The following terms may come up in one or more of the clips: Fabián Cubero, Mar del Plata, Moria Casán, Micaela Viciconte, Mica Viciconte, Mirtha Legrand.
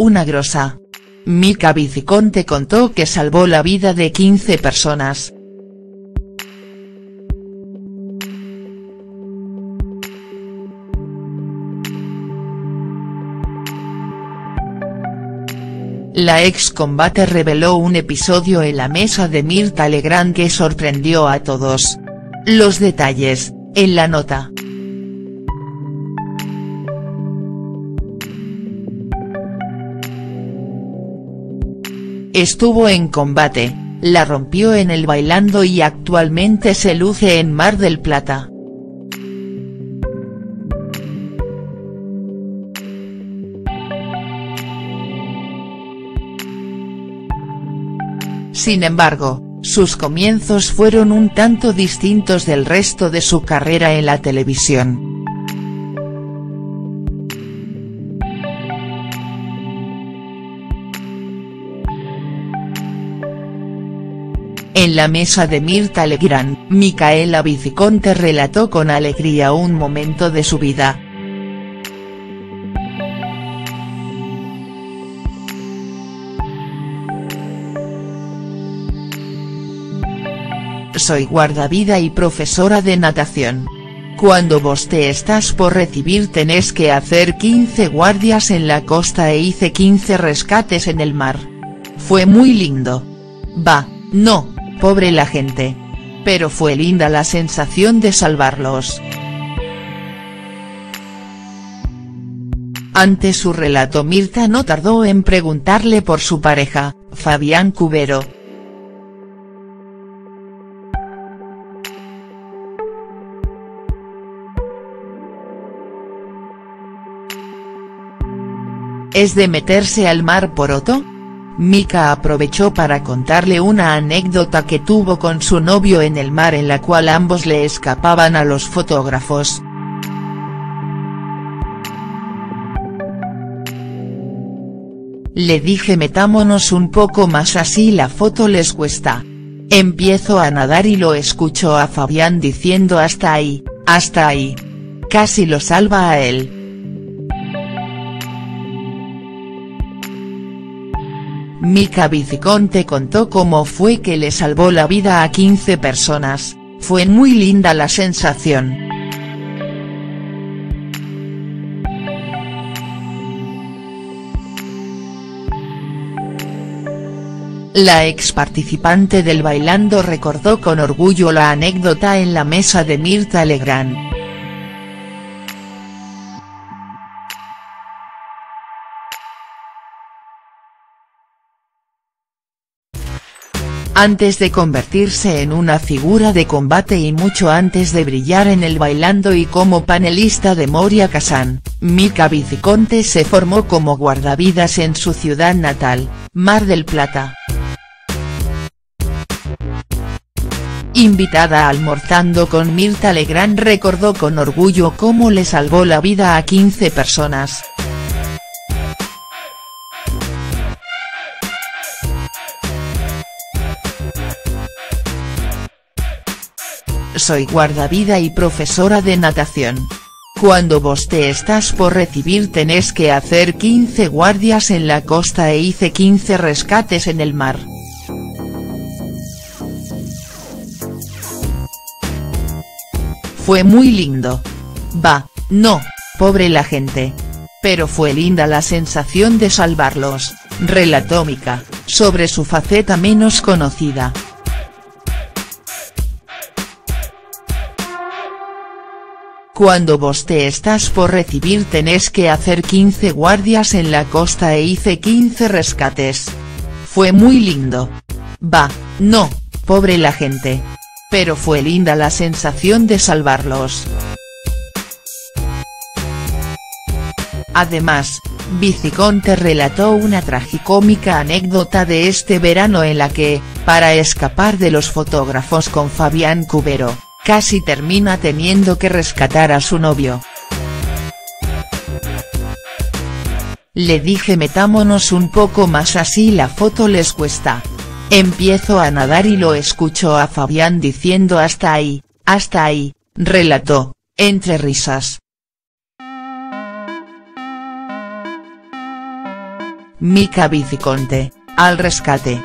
una grosa. Mica Viciconte contó que salvó la vida de 15 personas. La excombate reveló un episodio en la mesa de Mirtha Legrand que sorprendió a todos. Los detalles, en la nota. Estuvo en combate, la rompió en el bailando y actualmente se luce en Mar del Plata. Sin embargo, sus comienzos fueron un tanto distintos del resto de su carrera en la televisión. En la mesa de Mirtha Legrand, Micaela Viciconte relató con alegría un momento de su vida. Soy guardavida y profesora de natación. Cuando vos te estás por recibir tenés que hacer 15 guardias en la costa e hice 15 rescates en el mar. Fue muy lindo. Va, no. Pobre la gente. Pero fue linda la sensación de salvarlos. Ante su relato Mirtha no tardó en preguntarle por su pareja, Fabián Cubero. ¿Es de meterse al mar por otro? Mica aprovechó para contarle una anécdota que tuvo con su novio en el mar en la cual ambos le escapaban a los fotógrafos. Le dije metámonos un poco más así la foto les cuesta. Empiezo a nadar y lo escucho a Fabián diciendo hasta ahí, hasta ahí. Casi lo salva a él. Mica Viciconte contó cómo fue que le salvó la vida a 15 personas, fue muy linda la sensación. La ex participante del bailando recordó con orgullo la anécdota en la mesa de Mirtha Legrand. Antes de convertirse en una figura de combate y mucho antes de brillar en el bailando y como panelista de Moria Casán, Mica Viciconte se formó como guardavidas en su ciudad natal, Mar del Plata. Invitada a Almorzando con Mirtha Legrand recordó con orgullo cómo le salvó la vida a 15 personas. Soy guardavida y profesora de natación. Cuando vos te estás por recibir tenés que hacer 15 guardias en la costa e hice 15 rescates en el mar. Fue muy lindo. Va, no, pobre la gente. Pero fue linda la sensación de salvarlos, relató Mica, sobre su faceta menos conocida. Cuando vos te estás por recibir tenés que hacer 15 guardias en la costa e hice 15 rescates. Fue muy lindo. Va, no, pobre la gente. Pero fue linda la sensación de salvarlos. Además, Viciconte relató una tragicómica anécdota de este verano en la que, para escapar de los fotógrafos con Fabián Cubero, casi termina teniendo que rescatar a su novio. Le dije metámonos un poco más así la foto les cuesta. Empiezo a nadar y lo escucho a Fabián diciendo hasta ahí, relató, entre risas. Micaela Viciconte, al rescate.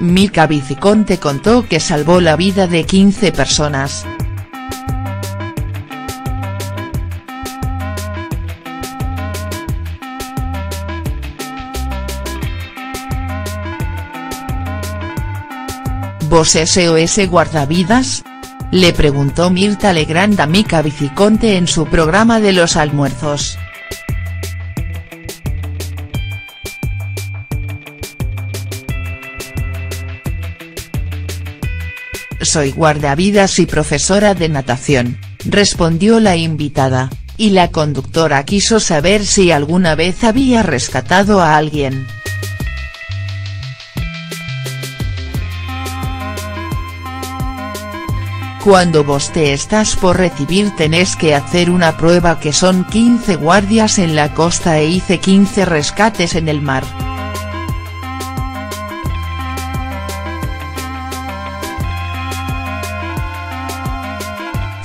Micaela Viciconte contó que salvó la vida de 15 personas. ¿Vos sos guardavidas?, le preguntó Mirtha Legrand a Micaela Viciconte en su programa de los almuerzos. Soy guardavidas y profesora de natación, respondió la invitada, y la conductora quiso saber si alguna vez había rescatado a alguien. Cuando vos te estás por recibir tenés que hacer una prueba, que son 15 guardias en la costa, e hice 15 rescates en el mar.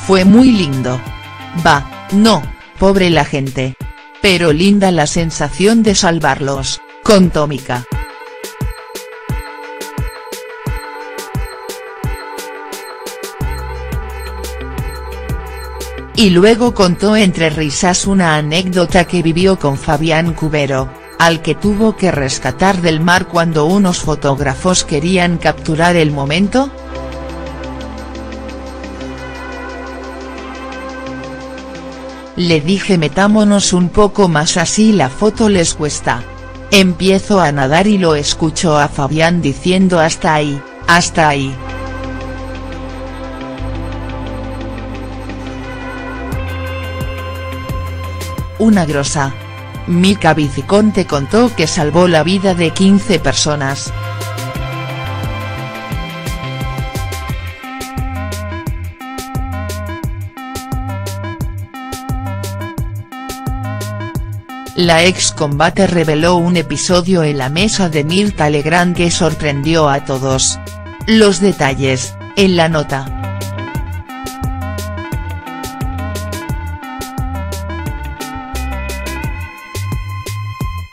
Fue muy lindo. Va, no, pobre la gente. Pero linda la sensación de salvarlos, contó Mica. Y luego contó entre risas una anécdota que vivió con Fabián Cubero, al que tuvo que rescatar del mar cuando unos fotógrafos querían capturar el momento. Le dije: metámonos un poco más, así la foto les cuesta. Empiezo a nadar y lo escucho a Fabián diciendo: hasta ahí, hasta ahí. Una grosa. Micaela Viciconte contó que salvó la vida de 15 personas. La excombate reveló un episodio en la mesa de Mirtha Legrand que sorprendió a todos. Los detalles, en la nota.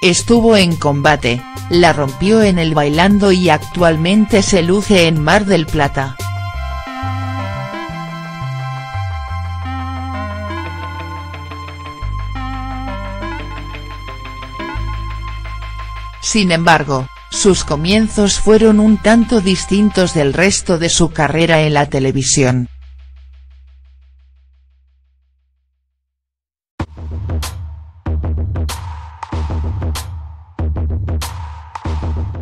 Estuvo en combate, la rompió en el bailando y actualmente se luce en Mar del Plata. Sin embargo, sus comienzos fueron un tanto distintos del resto de su carrera en la televisión.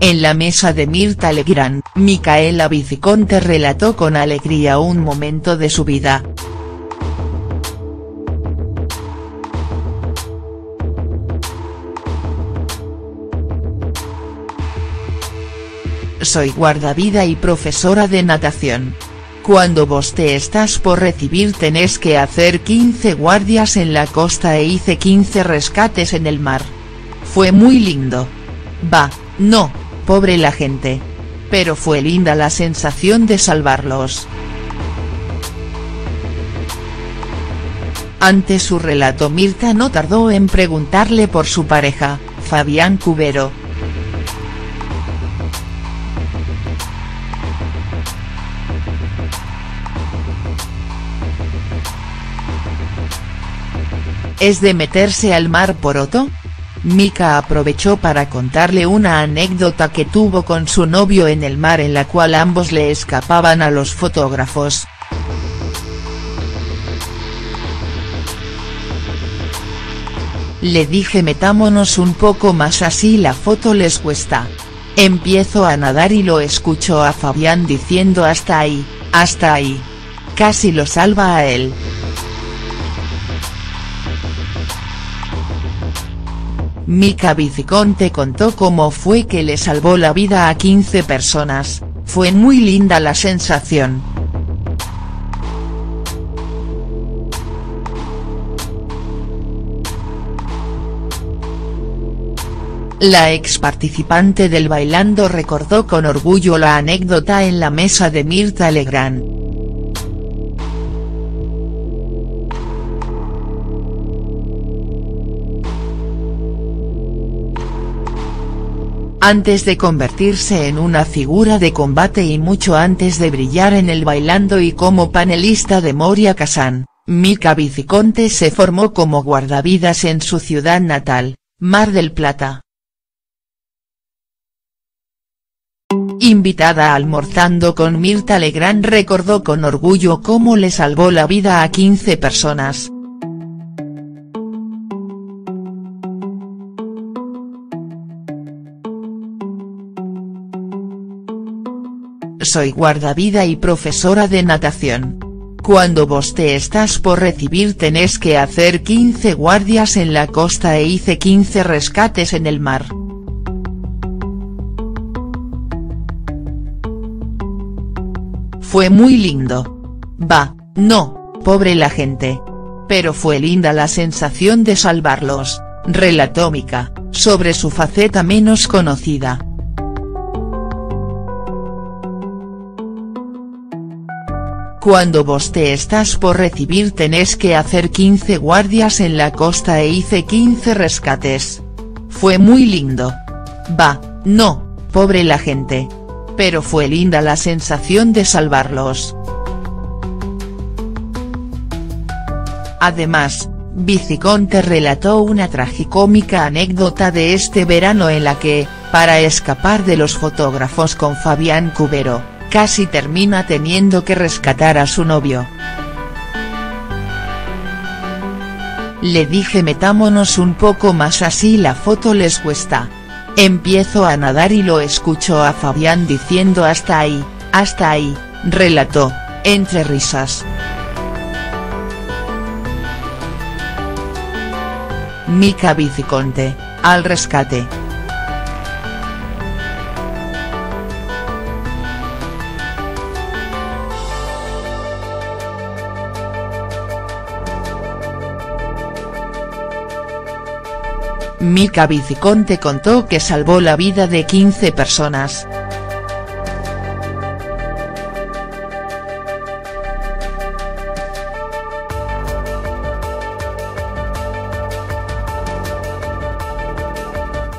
En la mesa de Mirtha Legrand, Micaela Viciconte relató con alegría un momento de su vida. Soy guardavida y profesora de natación. Cuando vos te estás por recibir tenés que hacer 15 guardias en la costa, e hice 15 rescates en el mar. Fue muy lindo. Va, no, pobre la gente. Pero fue linda la sensación de salvarlos. Ante su relato, Mirtha no tardó en preguntarle por su pareja, Fabián Cubero. ¿Es de meterse al mar por otro? Mica aprovechó para contarle una anécdota que tuvo con su novio en el mar, en la cual ambos le escapaban a los fotógrafos. Le dije: metámonos un poco más, así la foto les cuesta. Empiezo a nadar y lo escucho a Fabián diciendo: hasta ahí, hasta ahí. Casi lo salva a él. Micaela Viciconte contó cómo fue que le salvó la vida a 15 personas. Fue muy linda la sensación. La ex participante del Bailando recordó con orgullo la anécdota en la mesa de Mirtha Legrand. Antes de convertirse en una figura de combate y mucho antes de brillar en el Bailando y como panelista de Moria Casán, Mica Viciconte se formó como guardavidas en su ciudad natal, Mar del Plata. Invitada a Almorzando con Mirtha Legrand, recordó con orgullo cómo le salvó la vida a 15 personas. Soy guardavida y profesora de natación. Cuando vos te estás por recibir tenés que hacer 15 guardias en la costa e hice 15 rescates en el mar. Fue muy lindo. Va, no, pobre la gente. Pero fue linda la sensación de salvarlos, relató Mica, sobre su faceta menos conocida. Cuando vos te estás por recibir tenés que hacer 15 guardias en la costa e hice 15 rescates. Fue muy lindo. Va, no, pobre la gente. Pero fue linda la sensación de salvarlos. Además, Viciconte relató una tragicómica anécdota de este verano en la que, para escapar de los fotógrafos con Fabián Cubero, casi termina teniendo que rescatar a su novio. Le dije metámonos un poco más así la foto les cuesta. Empiezo a nadar y lo escucho a Fabián diciendo hasta ahí, relató, entre risas. Mica Viciconte, al rescate. Mica Viciconte contó que salvó la vida de 15 personas.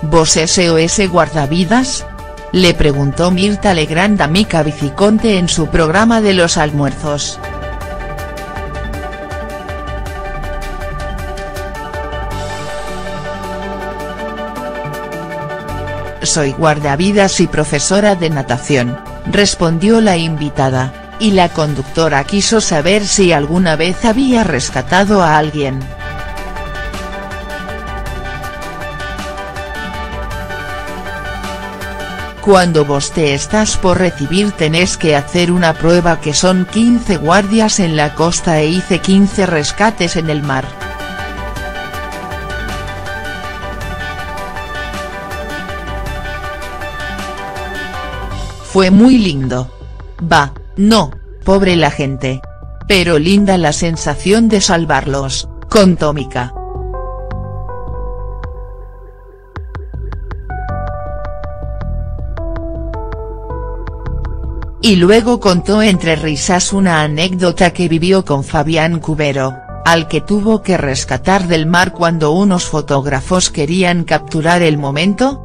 ¿Vos sos guardavidas?, le preguntó Mirtha Legrand a Mica Viciconte en su programa de los almuerzos. Soy guardavidas y profesora de natación, respondió la invitada, y la conductora quiso saber si alguna vez había rescatado a alguien. Cuando vos te estás por recibir tenés que hacer una prueba que son 15 guardias en la costa e hice 15 rescates en el mar. Fue muy lindo. Va, no, pobre la gente. Pero linda la sensación de salvarlos, contó Mica. Y luego contó entre risas una anécdota que vivió con Fabián Cubero, al que tuvo que rescatar del mar cuando unos fotógrafos querían capturar el momento.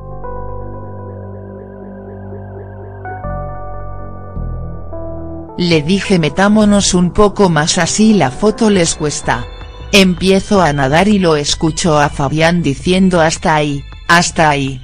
Le dije metámonos un poco más así la foto les cuesta. Empiezo a nadar y lo escucho a Fabián diciendo hasta ahí, hasta ahí.